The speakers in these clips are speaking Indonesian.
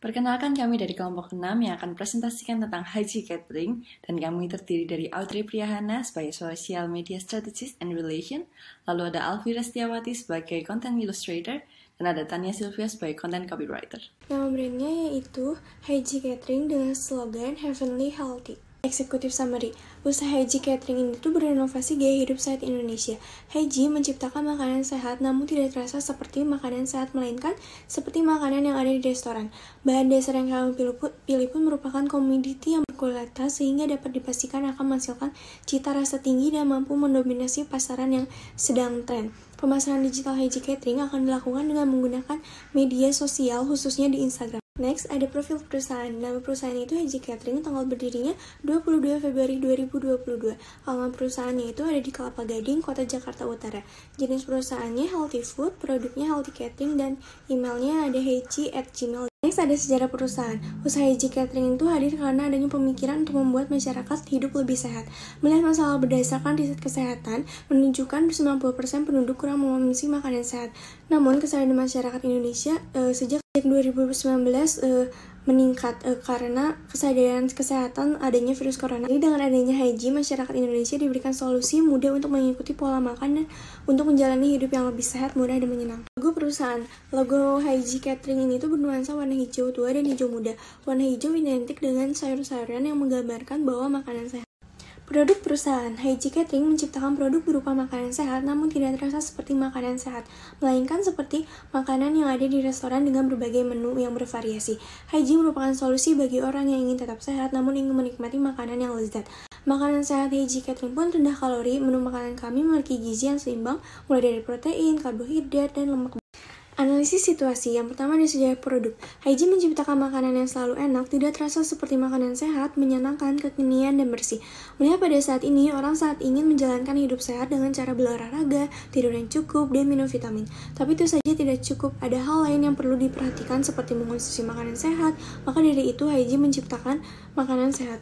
Perkenalkan, kami dari kelompok 6 yang akan presentasikan tentang Haji Catering, dan kami terdiri dari Audrey Priyahana sebagai Social Media Strategist and Relation, lalu ada Alvi Restiawati sebagai Content Illustrator, dan ada Tania Silvia sebagai Content Copywriter. Nama brandnya yaitu Heiji Catering dengan slogan Heavenly Healthy. Eksekutif Summary. Usaha Heiji Catering ini berinovasi gaya hidup saat Indonesia. Heiji menciptakan makanan sehat namun tidak terasa seperti makanan sehat, melainkan seperti makanan yang ada di restoran. Bahan dasar yang kami pilih pun merupakan komoditi yang berkualitas sehingga dapat dipastikan akan menghasilkan cita rasa tinggi dan mampu mendominasi pasaran yang sedang tren. Pemasaran digital Heiji Catering akan dilakukan dengan menggunakan media sosial khususnya di Instagram. Next, ada profil perusahaan. Nama perusahaan itu Haji Catering, tanggal berdirinya 22 Februari 2022. Alamat perusahaannya itu ada di Kelapa Gading, Kota Jakarta Utara. Jenis perusahaannya healthy food, produknya healthy catering, dan emailnya ada heiji@gmail. Next, ada sejarah perusahaan. Usaha Haji Catering itu hadir karena adanya pemikiran untuk membuat masyarakat hidup lebih sehat. Melihat masalah berdasarkan riset kesehatan, menunjukkan 90% penduduk kurang mengonsumsi makanan sehat. Namun, kesadaran masyarakat Indonesia sejak 2019 meningkat karena kesadaran kesehatan adanya virus corona. Jadi dengan adanya Haji, masyarakat Indonesia diberikan solusi mudah untuk mengikuti pola makan dan untuk menjalani hidup yang lebih sehat, mudah, dan menyenangkan. Logo perusahaan. Logo Haji Catering ini bernuansa warna hijau tua dan hijau muda. Warna hijau identik dengan sayur-sayuran yang menggambarkan bahwa makanan sehat. Produk perusahaan. Heiji Catering menciptakan produk berupa makanan sehat namun tidak terasa seperti makanan sehat, melainkan seperti makanan yang ada di restoran dengan berbagai menu yang bervariasi. Heiji merupakan solusi bagi orang yang ingin tetap sehat namun ingin menikmati makanan yang lezat. Makanan sehat Heiji Catering pun rendah kalori. Menu makanan kami memiliki gizi yang seimbang, mulai dari protein, karbohidrat, dan lemak. Analisis situasi. Yang pertama ada sejarah produk. Heiji menciptakan makanan yang selalu enak, tidak terasa seperti makanan sehat, menyenangkan, kekinian, dan bersih. Melihat pada saat ini, orang saat ingin menjalankan hidup sehat dengan cara berolahraga, tidur yang cukup, dan minum vitamin. Tapi itu saja tidak cukup, ada hal lain yang perlu diperhatikan seperti mengonsumsi makanan sehat. Maka dari itu, Heiji menciptakan makanan sehat.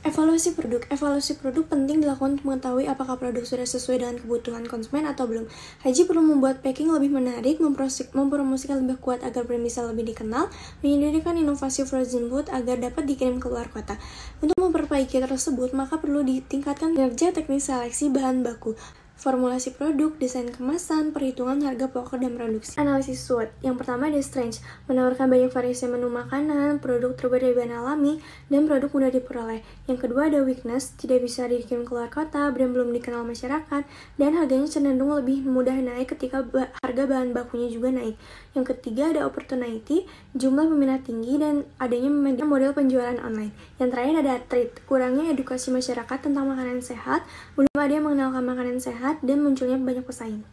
Evaluasi produk. Evaluasi produk penting dilakukan untuk mengetahui apakah produk sudah sesuai dengan kebutuhan konsumen atau belum. Haji perlu membuat packing lebih menarik, mempromosikan lebih kuat agar premisa lebih dikenal, menyediakan inovasi frozen food agar dapat dikirim keluar kota. Untuk memperbaiki tersebut, maka perlu ditingkatkan kinerja teknis seleksi bahan baku, formulasi produk, desain kemasan, perhitungan harga pokok dan produksi. Analisis SWOT. Yang pertama ada strength, menawarkan banyak variasi menu makanan, produk terbuat dari bahan alami, dan produk mudah diperoleh. Yang kedua ada weakness, tidak bisa dikirim keluar kota, brand belum dikenal masyarakat, dan harganya cenderung lebih mudah naik ketika harga bahan bakunya juga naik. Yang ketiga ada opportunity, jumlah peminat tinggi, dan adanya model penjualan online. Yang terakhir ada treat, kurangnya edukasi masyarakat tentang makanan sehat, belum ada yang mengenalkan makanan sehat, dan munculnya banyak pesaing.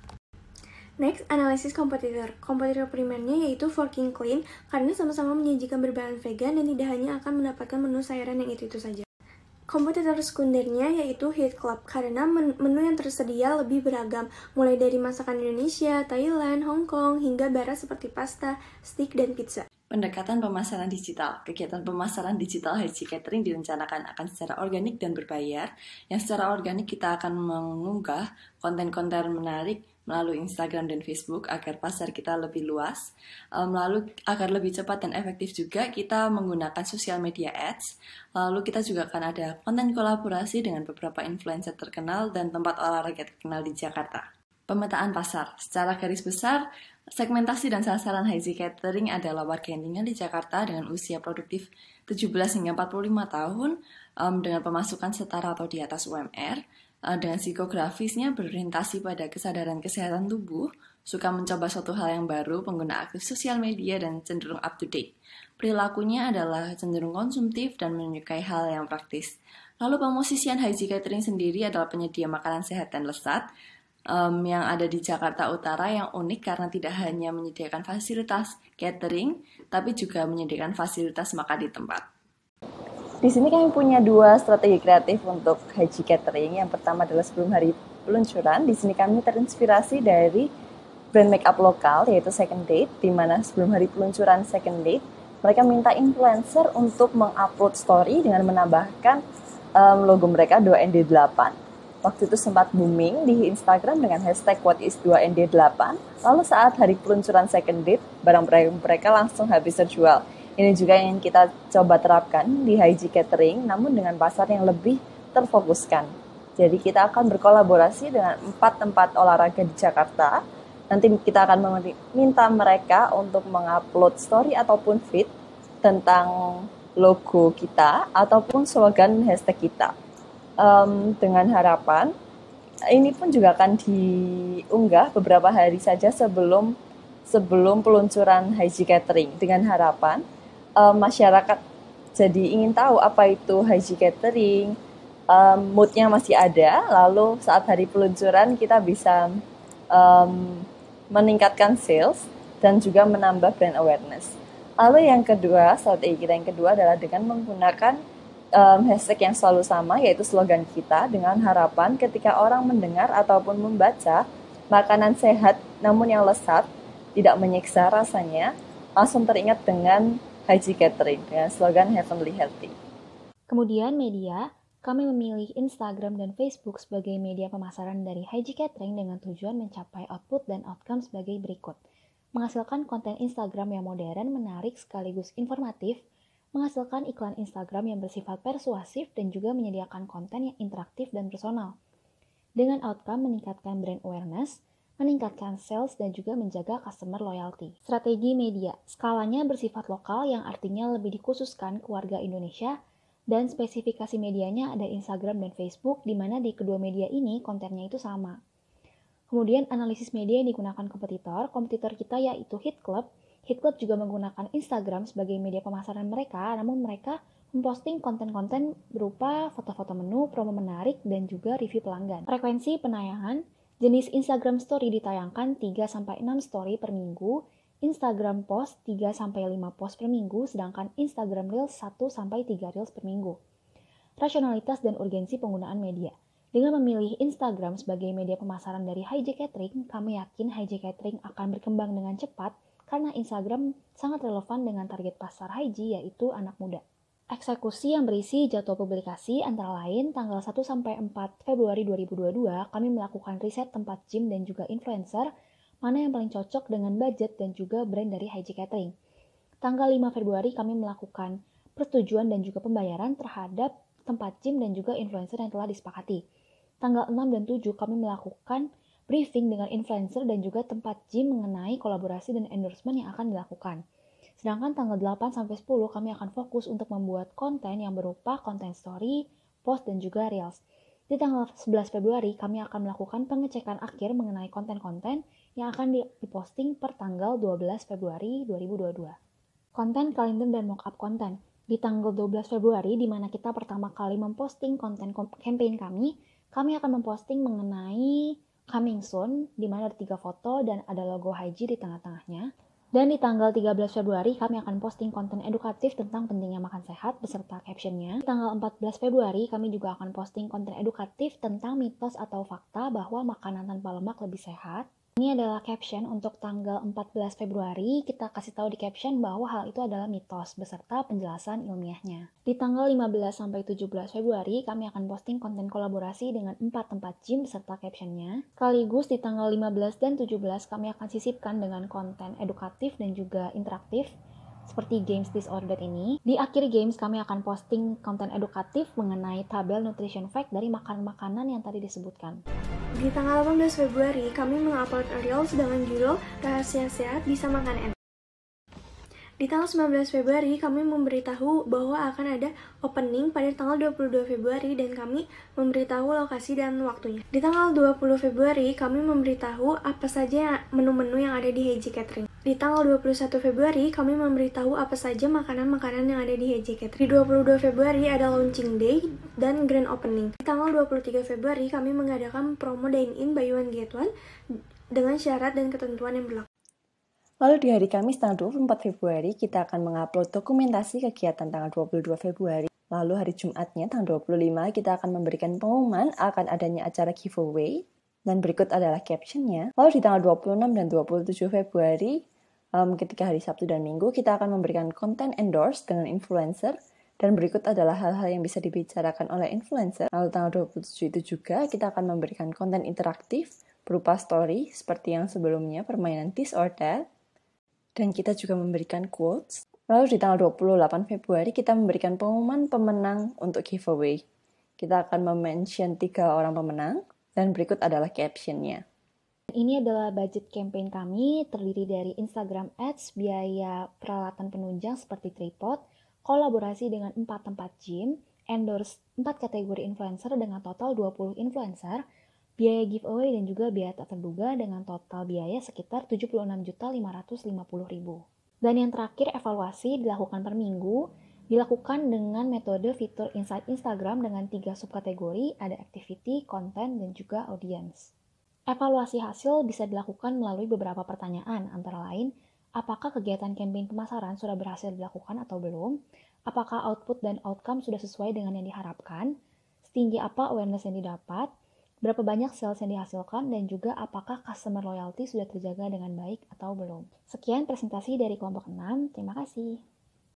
Next, analisis kompetitor. Kompetitor primernya yaitu Forking Clean, karena sama-sama menyajikan berbahan vegan dan tidak hanya akan mendapatkan menu sayuran yang itu-itu saja. Kompetitor sekundernya yaitu Eatclub, karena menu yang tersedia lebih beragam, mulai dari masakan Indonesia, Thailand, Hong Kong, hingga barat seperti pasta, steak, dan pizza. Pendekatan pemasaran digital. Kegiatan pemasaran digital Heiji Catering direncanakan akan secara organik dan berbayar, yang secara organik kita akan mengunggah konten-konten menarik melalui Instagram dan Facebook agar pasar kita lebih luas, lalu agar lebih cepat dan efektif juga kita menggunakan social media ads, lalu kita juga akan ada konten kolaborasi dengan beberapa influencer terkenal dan tempat olahraga terkenal di Jakarta. Pemetaan pasar. Secara garis besar, segmentasi dan sasaran Heiji Catering adalah warga yang tinggal di Jakarta dengan usia produktif 17 hingga 45 tahun, dengan pemasukan setara atau di atas UMR, dengan psikografisnya berorientasi pada kesadaran kesehatan tubuh, suka mencoba suatu hal yang baru, pengguna aktif sosial media, dan cenderung up to date. Perilakunya adalah cenderung konsumtif dan menyukai hal yang praktis. Lalu pemosisian Heiji Catering sendiri adalah penyedia makanan sehat dan lezat, yang ada di Jakarta Utara, yang unik karena tidak hanya menyediakan fasilitas catering, tapi juga menyediakan fasilitas makan di tempat. Di sini kami punya dua strategi kreatif untuk Heiji Catering. Yang pertama adalah sebelum hari peluncuran, di sini kami terinspirasi dari brand makeup lokal yaitu 2nd Date, di mana sebelum hari peluncuran 2nd Date, mereka minta influencer untuk mengupload story dengan menambahkan logo mereka 2ND8. Waktu itu sempat booming di Instagram dengan hashtag What is 2ND8. Lalu saat hari peluncuran 2nd Date, barang mereka langsung habis terjual. Ini juga yang kita coba terapkan di Heiji Catering, namun dengan pasar yang lebih terfokuskan. Jadi kita akan berkolaborasi dengan 4 tempat olahraga di Jakarta. Nanti kita akan meminta mereka untuk mengupload story ataupun feed tentang logo kita ataupun slogan hashtag kita. Dengan harapan, ini pun juga akan diunggah beberapa hari saja sebelum peluncuran Heiji Catering. Dengan harapan, masyarakat jadi ingin tahu apa itu Heiji Catering, moodnya masih ada, lalu saat hari peluncuran kita bisa meningkatkan sales dan juga menambah brand awareness. Lalu yang kedua, strategi kita yang kedua adalah dengan menggunakan hashtag yang selalu sama, yaitu slogan kita, dengan harapan ketika orang mendengar ataupun membaca makanan sehat namun yang lezat, tidak menyiksa rasanya, langsung teringat dengan Haji Catering dengan slogan Heavenly Healthy. Kemudian media, kami memilih Instagram dan Facebook sebagai media pemasaran dari Haji Catering dengan tujuan mencapai output dan outcome sebagai berikut. Menghasilkan konten Instagram yang modern, menarik sekaligus informatif, menghasilkan iklan Instagram yang bersifat persuasif dan juga menyediakan konten yang interaktif dan personal. Dengan outcome meningkatkan brand awareness, meningkatkan sales dan juga menjaga customer loyalty. Strategi media, skalanya bersifat lokal yang artinya lebih dikhususkan ke warga Indonesia, dan spesifikasi medianya ada Instagram dan Facebook, di mana di kedua media ini kontennya itu sama. Kemudian analisis media yang digunakan kompetitor kita yaitu Eatclub. Eatclub juga menggunakan Instagram sebagai media pemasaran mereka, namun mereka memposting konten-konten berupa foto-foto menu, promo menarik, dan juga review pelanggan. Frekuensi penayangan, jenis Instagram story ditayangkan 3-6 story per minggu, Instagram post 3-5 post per minggu, sedangkan Instagram Reels 1-3 Reels per minggu. Rasionalitas dan urgensi penggunaan media. Dengan memilih Instagram sebagai media pemasaran dari Heiji Catering, kami yakin Heiji Catering akan berkembang dengan cepat karena Instagram sangat relevan dengan target pasar Heiji, yaitu anak muda. Eksekusi yang berisi jadwal publikasi antara lain tanggal 1-4 Februari 2022 kami melakukan riset tempat gym dan juga influencer mana yang paling cocok dengan budget dan juga brand dari Heiji Catering. Tanggal 5 Februari kami melakukan persetujuan dan juga pembayaran terhadap tempat gym dan juga influencer yang telah disepakati. Tanggal 6 dan 7 kami melakukan briefing dengan influencer dan juga tempat gym mengenai kolaborasi dan endorsement yang akan dilakukan. Sedangkan tanggal 8-10 kami akan fokus untuk membuat konten yang berupa konten story, post, dan juga reels. Di tanggal 11 Februari kami akan melakukan pengecekan akhir mengenai konten-konten yang akan diposting per tanggal 12 Februari 2022. Konten kalender dan mockup konten. Di tanggal 12 Februari di mana kita pertama kali memposting konten campaign kami akan memposting mengenai coming soon di mana ada 3 foto dan ada logo Heiji di tengah-tengahnya. Dan di tanggal 13 Februari, kami akan posting konten edukatif tentang pentingnya makan sehat beserta captionnya. Di tanggal 14 Februari, kami juga akan posting konten edukatif tentang mitos atau fakta bahwa makanan tanpa lemak lebih sehat. Ini adalah caption untuk tanggal 14 Februari, kita kasih tahu di caption bahwa hal itu adalah mitos beserta penjelasan ilmiahnya. Di tanggal 15-17 Februari, kami akan posting konten kolaborasi dengan 4 tempat gym beserta captionnya. Sekaligus di tanggal 15 dan 17, kami akan sisipkan dengan konten edukatif dan juga interaktif, seperti games disordered ini. Di akhir games, kami akan posting konten edukatif mengenai tabel nutrition fact dari makanan-makanan yang tadi disebutkan. Di tanggal 18 Februari, kami mengupload reels dengan judul Rahasia Sehat Bisa Makan Enak. Di tanggal 19 Februari, kami memberitahu bahwa akan ada opening pada tanggal 22 Februari dan kami memberitahu lokasi dan waktunya. Di tanggal 20 Februari, kami memberitahu apa saja menu-menu yang ada di Heiji Catering. Di tanggal 21 Februari, kami memberitahu apa saja makanan-makanan yang ada di Heiji Catering. Di 22 Februari ada launching day dan grand opening. Di tanggal 23 Februari, kami mengadakan promo dine-in buy one get one dengan syarat dan ketentuan yang berlaku. Lalu di hari Kamis tanggal 24 Februari, kita akan mengupload dokumentasi kegiatan tanggal 22 Februari. Lalu hari Jumatnya tanggal 25, kita akan memberikan pengumuman akan adanya acara giveaway. Dan berikut adalah captionnya. Lalu di tanggal 26 dan 27 Februari, ketika hari Sabtu dan Minggu, kita akan memberikan konten endorse dengan influencer. Dan berikut adalah hal-hal yang bisa dibicarakan oleh influencer. Lalu tanggal 27 itu juga, kita akan memberikan konten interaktif berupa story seperti yang sebelumnya, permainan this or that. Dan kita juga memberikan quotes. Lalu di tanggal 28 Februari kita memberikan pengumuman pemenang untuk giveaway. Kita akan mention 3 orang pemenang dan berikut adalah captionnya. Ini adalah budget campaign kami, terdiri dari Instagram Ads, biaya peralatan penunjang seperti tripod, kolaborasi dengan 4 tempat gym, endorse 4 kategori influencer dengan total 20 influencer, biaya giveaway dan juga biaya tak terduga dengan total biaya sekitar 76.550.000. Dan yang terakhir, evaluasi dilakukan per minggu, dilakukan dengan metode fitur insight Instagram dengan 3 subkategori, ada activity, konten, dan juga audience. Evaluasi hasil bisa dilakukan melalui beberapa pertanyaan, antara lain, apakah kegiatan campaign pemasaran sudah berhasil dilakukan atau belum? Apakah output dan outcome sudah sesuai dengan yang diharapkan? Setinggi apa awareness yang didapat? Berapa banyak sales yang dihasilkan, dan juga apakah customer loyalty sudah terjaga dengan baik atau belum. Sekian presentasi dari kelompok 6, terima kasih.